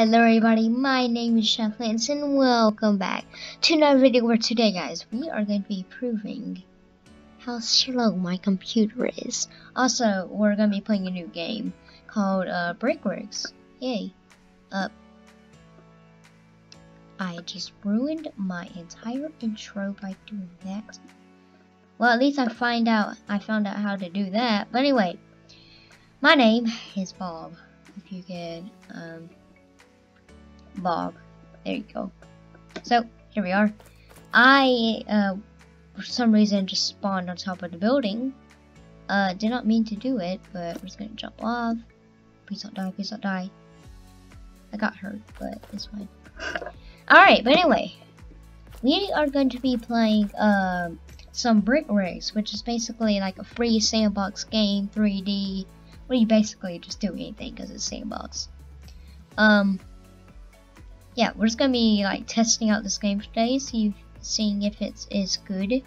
Hello everybody, my name is Chef Lance and welcome back to another video where today guys we are going to be proving how slow my computer is. Also, we're going to be playing a new game called Brick Rigs. Yay. I just ruined my entire intro by doing that. Well, at least I found out how to do that. But anyway, my name is Bob. If you can, Bob, there you go. So here we are. I for some reason just spawned on top of the building. Did not mean to do it, but we're just gonna jump off. Please don't die, please don't die. I got hurt, but it's fine. Alright, but anyway, we are going to be playing some Brick Rigs, which is basically like a free sandbox game, 3D. Well, you basically just do anything because it's sandbox. Yeah, we're just gonna be like testing out this game today, seeing if it's good.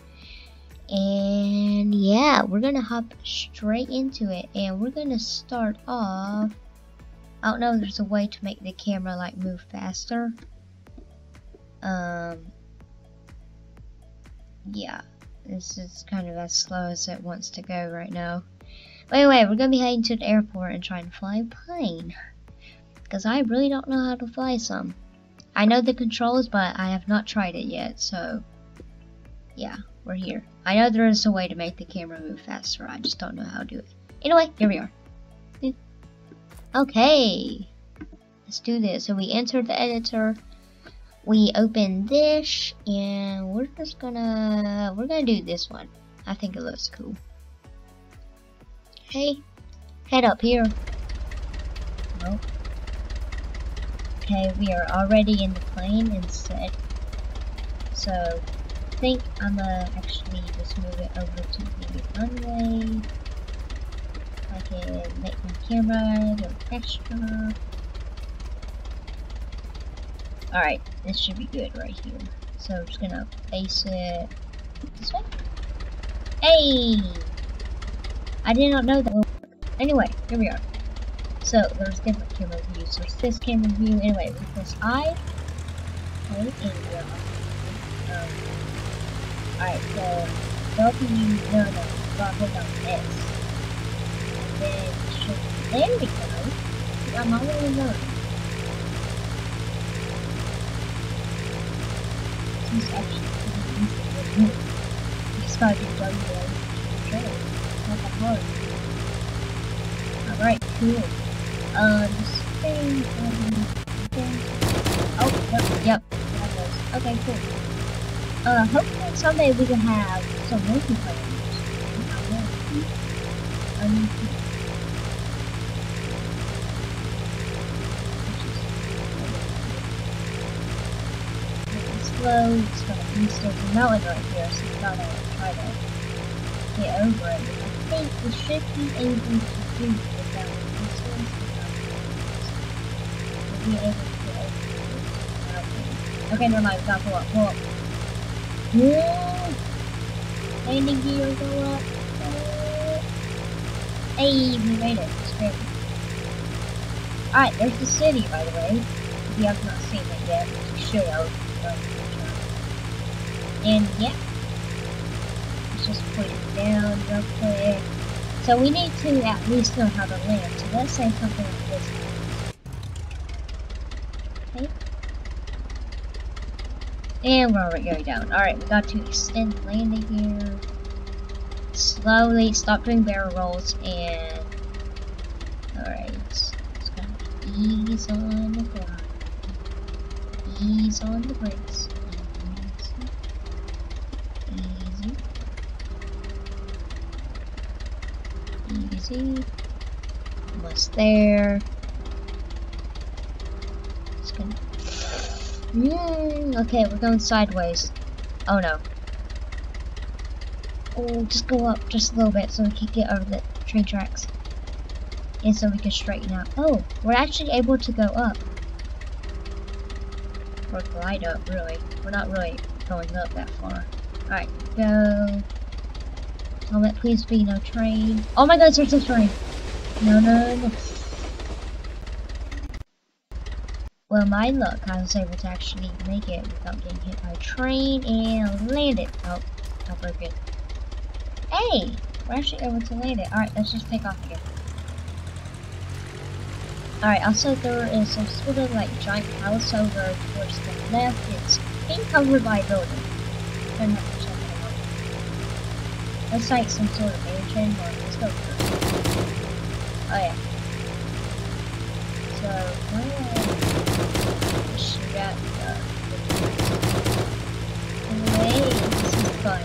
And yeah, we're gonna hop straight into it, and we're gonna start off. I don't know if there's a way to make the camera like move faster. Yeah, this is kind of as slow as it wants to go right now. Anyway, we're gonna be heading to the airport and trying to fly a plane, because I really don't know how to fly some. I know the controls, but I have not tried it yet, so yeah, we're here. I know there is a way to make the camera move faster, I just don't know how to do it. Anyway, here we are. Okay, let's do this. So we enter the editor, we open this, and we're gonna do this one. I think it looks cool. Okay, head up here. Nope. Okay, we are already in the plane instead. So, I think I'm gonna actually just move it over to the runway. I can make my camera go faster. Alright, this should be good right here. So, I'm just gonna face it this way. Hey! I did not know that will work. Anyway, here we are. So, there's different camera views. There's this camera view. Anyway, we press I. Okay, and we are on. Alright, so, W, no, no, hold on, S. And then, there we go. I'm already learning. This is actually pretty easy to do. You just gotta do W, and alright, cool. This thing, oh, yep, that goes. Okay, cool. Hopefully someday we can have some multiplayer. It's slow, it's got a mistaken melon right here, so we gotta try to get over it. I think we should be able to do without consoles, without consoles. We'll be able to do everything. Okay, never mind, we gotta pull up. Yeah. Landing gear, go up. Hey, we made it, it's great. Alright, there's the city, by the way. If you have not seen it yet, you should have. And yeah. Just point it down real quick. So we need to at least know how to land. So let's say something like this happens. Okay. And we're already going down. Alright, we got to extend the landing here. Slowly stop doing barrel rolls and. Alright. Just gonna ease on the block. Ease on the brakes. Easy. Easy. Almost there. Just gonna. Okay, we're going sideways. Oh no. Oh, just go up just a little bit so we can get over the train tracks. And so we can straighten out. Oh, we're actually able to go up. Or glide up, really. We're not really going up that far. Alright, go. I'll let please be no train. Oh my god, there's a train! No. Well, my luck, I was able to actually make it without getting hit by a train and land it. Oh, I broke it. Hey, we're actually able to land it. Alright, let's just take off again. Alright, also there is some sort of like giant house over towards the left. It's being covered by a building. It's like some sort of mansion. Let's go first. Oh yeah. So, we're shoot at the way. This is fun.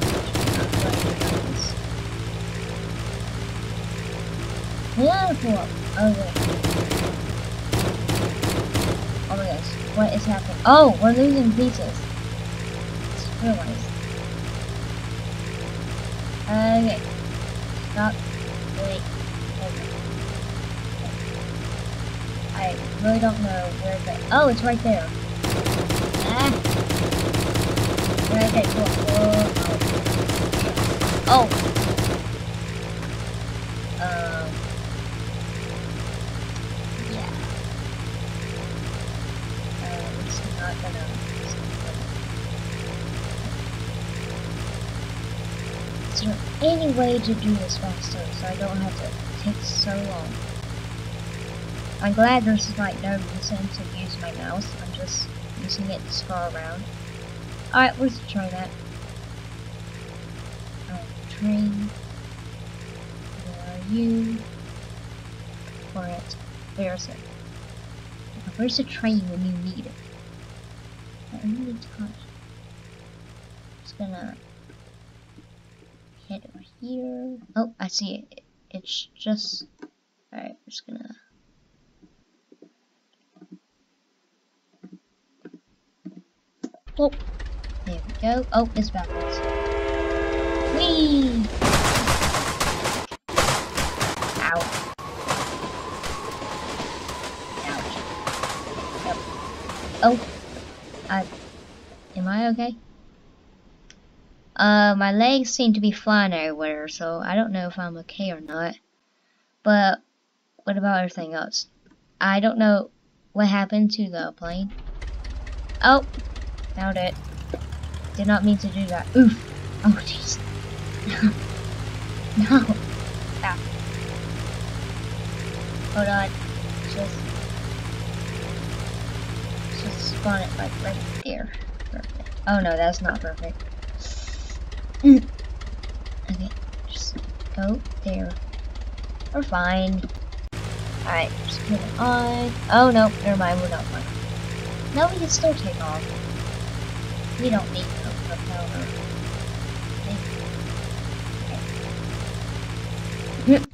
Whoa! Oh wait. Oh my gosh. What is happening? Oh, we're losing pieces. Just realized. Okay. Stop. Wait. Okay. I really don't know where the. Oh, it's right there. Ah. Okay, cool. Whoa. Oh. Yeah. We're just not gonna. Is there any way to do this faster so I don't have to take so long? I'm glad there's like no reason to use my mouse. I'm just using it to scroll around. Alright, let's try that. Train. Where are you? For it. Where is it? Where's the train when you need it? I need to touch. It's gonna head over here. Oh, I see it. It's just. Alright, we're just gonna. Oh, there we go. Oh, it's backwards. Whee! Ow. Ouch. Yep. Oh. Am I okay? My legs seem to be flying everywhere, so I don't know if I'm okay or not. But what about everything else? I don't know what happened to the plane. Oh, found it. Did not mean to do that. Oof. Oh, jeez. No. No. Ow. Hold on. Just spawn it like right there. Perfect. Oh no, that's not perfect. Okay, just go there. We're fine. Alright, just put it on. Oh no, never mind, we're not fine. Now we can still take off. We don't need no propeller.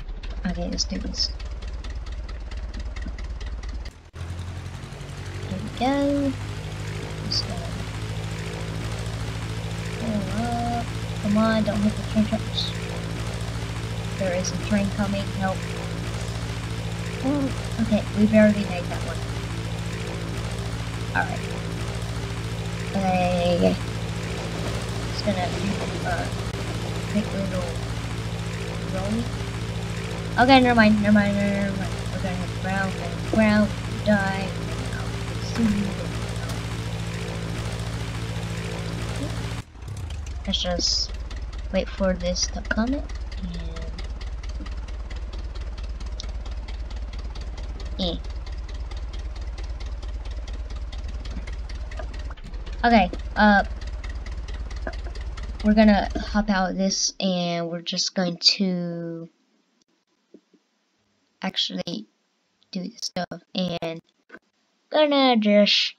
Okay. Okay, let's do this. There we go. Just go. Come on, don't hit the train tracks. There is a train coming. Help. Oh, okay, we barely made that one. Alright. Okay. Just gonna do a quick little rolling. Okay, never mind. We're gonna hit the ground, die, and I'll soon. Let's just wait for this to come in. And okay, we're gonna hop out of this and we're just going to actually do this stuff and gonna just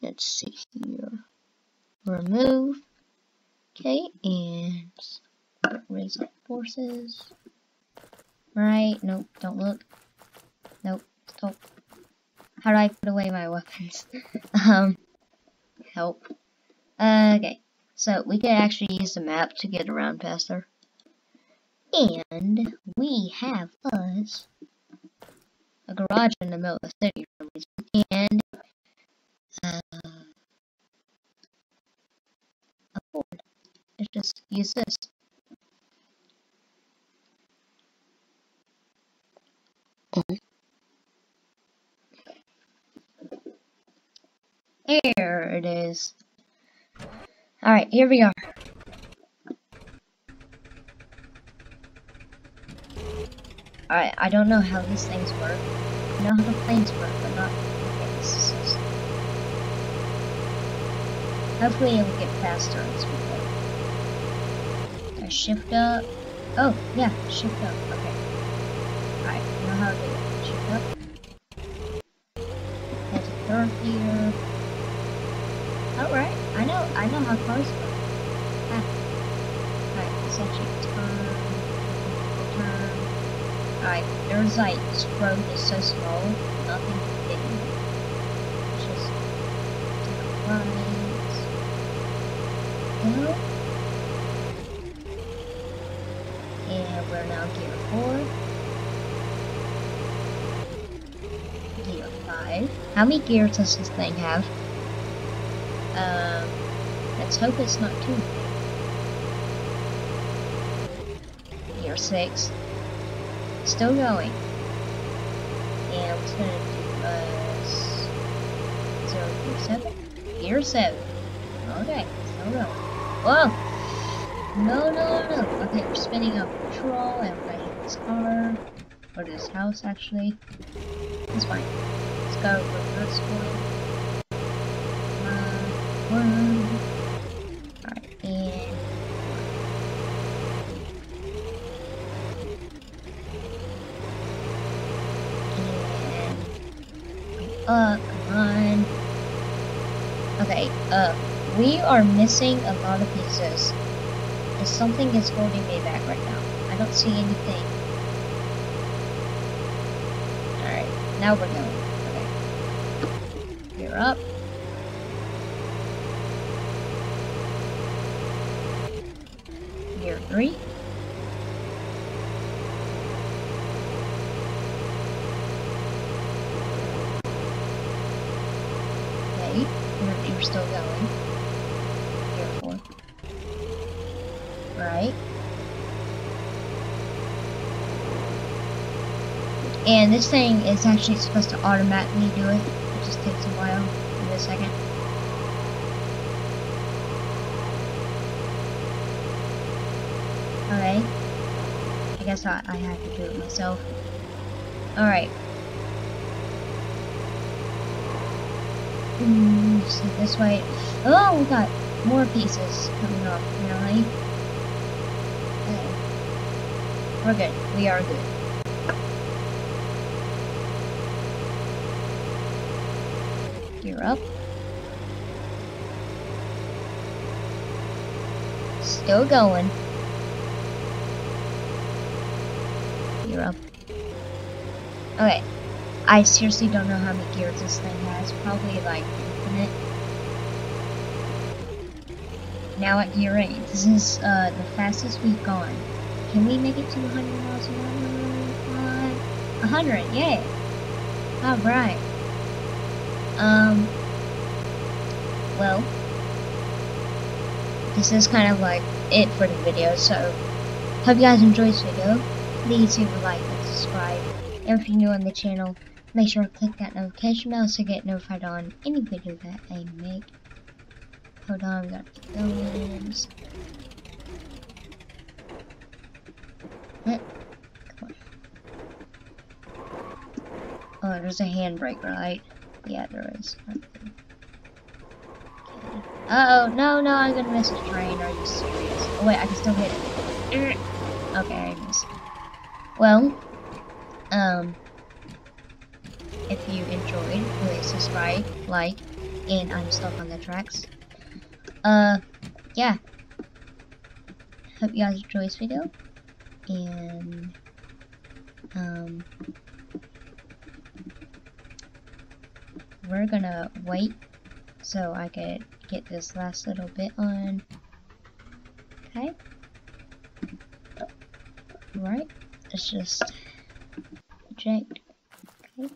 let's see here. Remove. Okay, and raise up forces. Right, nope, don't look. Nope, stop. How do I put away my weapons? Help. Okay, so we can actually use the map to get around faster. And we have us a garage in the middle of the city for a reason. And let's just use this. There it is. Alright, here we are. Alright, I don't know how these things work. I know how the planes work, but not this. Hopefully it will get faster as we go. Shift up. Oh, yeah, shift up. Okay. Alright, I know how to do it. Shift up. There's a door here. Alright, I know how cars work. Alright, it's actually turn. Alright, there's like this road that's so small, nothing big. Just take a right. Go. And we're now gear 4. Gear 5. How many gears does this thing have? Let's hope it's not too big. Gear 6. Still going. And I'm just gonna do 0 through 7. Gear 7. Okay, still going. Whoa! No. Okay, we're spinning up control and we're gonna hit this car. Or this house, actually. It's fine. Let's go reverse one. Alright, and... come on. Okay, we are missing a lot of pieces. Something is holding me back right now. I don't see anything. Alright, now we're going. Okay. You're up. Gear 3. Okay, you're still going. Gear 4. Right, and this thing is actually supposed to automatically do it. It just takes a while. Give it a second. Okay, I guess I have to do it myself. All right. So this way. Oh, we got more pieces coming off apparently. We're good. We are good. Gear up. Still going. Gear up. Okay. I seriously don't know how many gears this thing has. Probably like infinite. Now at gear 8. This is the fastest we've gone. Can we make it to 100 miles an hour? 100, yay! Alright. Well, this is kind of like it for the video, so hope you guys enjoyed this video. Please leave a like and subscribe. And if you're new on the channel, make sure to click that notification bell so you get notified on any video that I make. Hold on, we gotta keep going. Come on. Oh, there's a handbrake, right? Yeah, there is. Okay. Uh-oh, no, I'm gonna miss the train. Are you serious? Oh, wait, I can still hit it. Okay, I missed it. Well, if you enjoyed, please subscribe, like, and I'm stuck on the tracks. Yeah. Hope you guys enjoyed this video. And we're gonna wait so I could get this last little bit on. Okay. Right. Let's just check. Okay.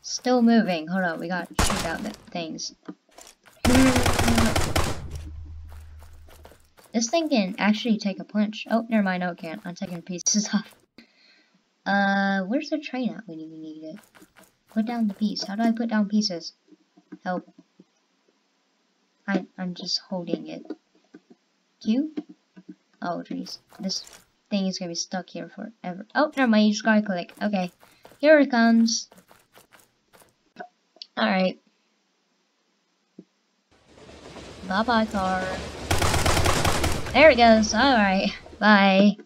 Still moving. Hold on. We got to shoot out the things. This thing can actually take a punch. Oh, never mind. No, it can't. I'm taking pieces off. Where's the train at when you need it? Put down the piece. How do I put down pieces? Help. I'm just holding it. Q? Oh, jeez. This thing is gonna be stuck here forever. Oh, never mind. You just gotta click. Okay. Here it comes. Alright. Bye-bye, car. There it goes. Alright. Bye.